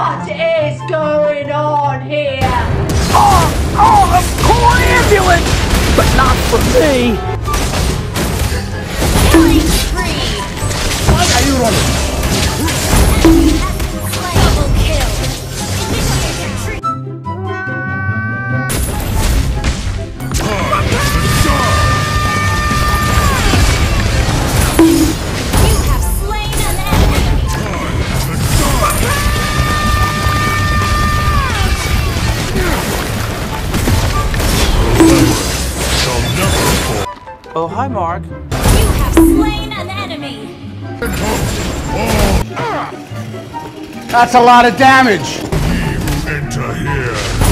What is going on here? Oh, call an ambulance! But not for me! Killing spree! Why are you running? Double kill! You have slain an enemy! Oh, hi, Mark. You have slain an enemy. That's a lot of damage. You enter here.